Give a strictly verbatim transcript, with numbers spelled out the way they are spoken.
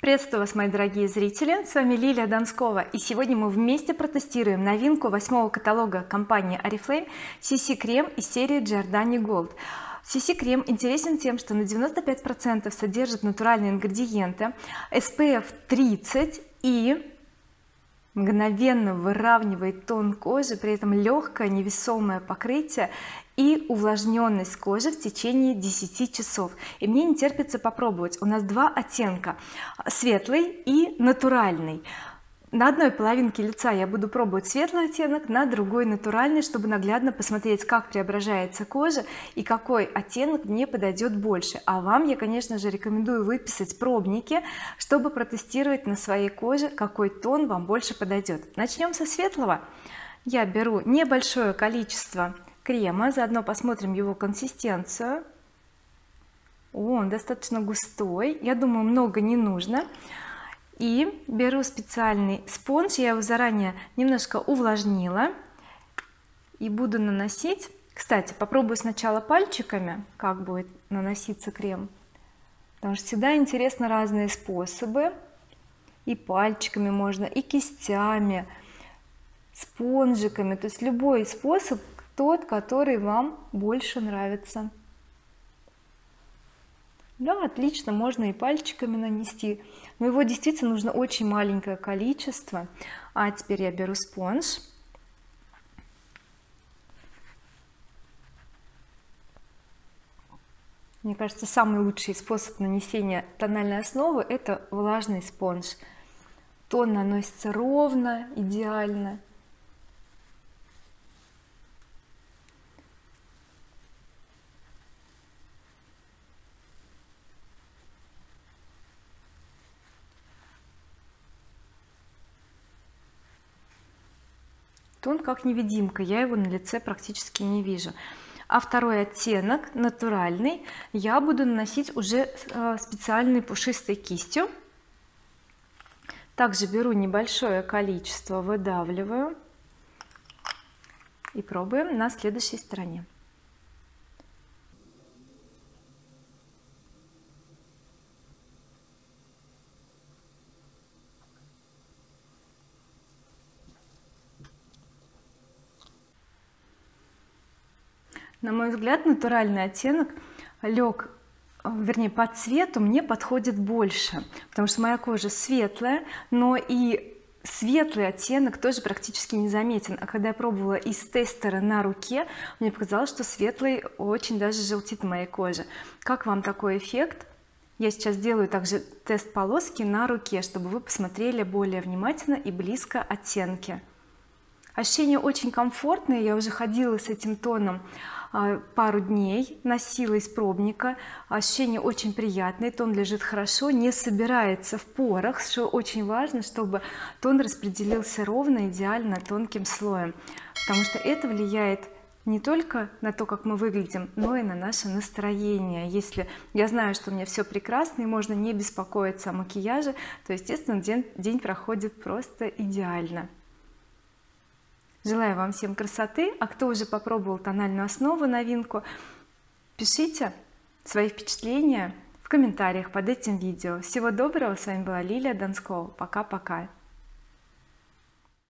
Приветствую вас, мои дорогие зрители, с вами Лилия Донскова, и сегодня мы вместе протестируем новинку восьмого каталога компании Oriflame си си крем из серии Giordani Gold. си си крем интересен тем, что на девяносто пять процентов содержит натуральные ингредиенты, эс пи эф тридцать и мгновенно выравнивает тон кожи, при этом легкое невесомое покрытие и увлажненность кожи в течение десяти часов. И мне не терпится попробовать. У нас два оттенка: светлый и натуральный. На одной половинке лица я буду пробовать светлый оттенок, на другой натуральный, чтобы наглядно посмотреть, как преображается кожа и какой оттенок мне подойдет больше. А вам я, конечно же, рекомендую выписать пробники, чтобы протестировать на своей коже, какой тон вам больше подойдет. Начнем со светлого. Я беру небольшое количество крема, заодно посмотрим его консистенцию. О, он достаточно густой, я думаю, много не нужно. И беру специальный спонж, я его заранее немножко увлажнила и буду наносить. Кстати, попробую сначала пальчиками, как будет наноситься крем, потому что всегда интересно разные способы. И пальчиками можно, и кистями, спонжиками, то есть любой способ, тот, который вам больше нравится. Да, отлично, можно и пальчиками нанести, но его действительно нужно очень маленькое количество. А теперь я беру спонж . Мне кажется, самый лучший способ нанесения тональной основы — это влажный спонж. Тон наносится ровно, идеально. Тон как невидимка, я его на лице практически не вижу. А второй оттенок, натуральный, я буду наносить уже специальной пушистой кистью. Также беру небольшое количество, выдавливаю и пробуем на следующей стороне. На мой взгляд, натуральный оттенок лег, вернее, по цвету мне подходит больше, потому что моя кожа светлая, но и светлый оттенок тоже практически не заметен. А когда я пробовала из тестера на руке, мне показалось, что светлый очень даже желтит на моей коже. Как вам такой эффект? Я сейчас делаю также тест полоски на руке, чтобы вы посмотрели более внимательно и близко оттенки. Ощущение очень комфортное, я уже ходила с этим тоном пару дней, носила из пробника, ощущение очень приятное, тон лежит хорошо, не собирается в порах, что очень важно, чтобы тон распределился ровно, идеально, тонким слоем, потому что это влияет не только на то, как мы выглядим, но и на наше настроение. Если я знаю, что у меня все прекрасно и можно не беспокоиться о макияже, то, естественно, день, день проходит просто идеально. Желаю вам всем красоты, а кто уже попробовал тональную основу, новинку, пишите свои впечатления в комментариях под этим видео. Всего доброго, с вами была Лилия Донскова, пока-пока.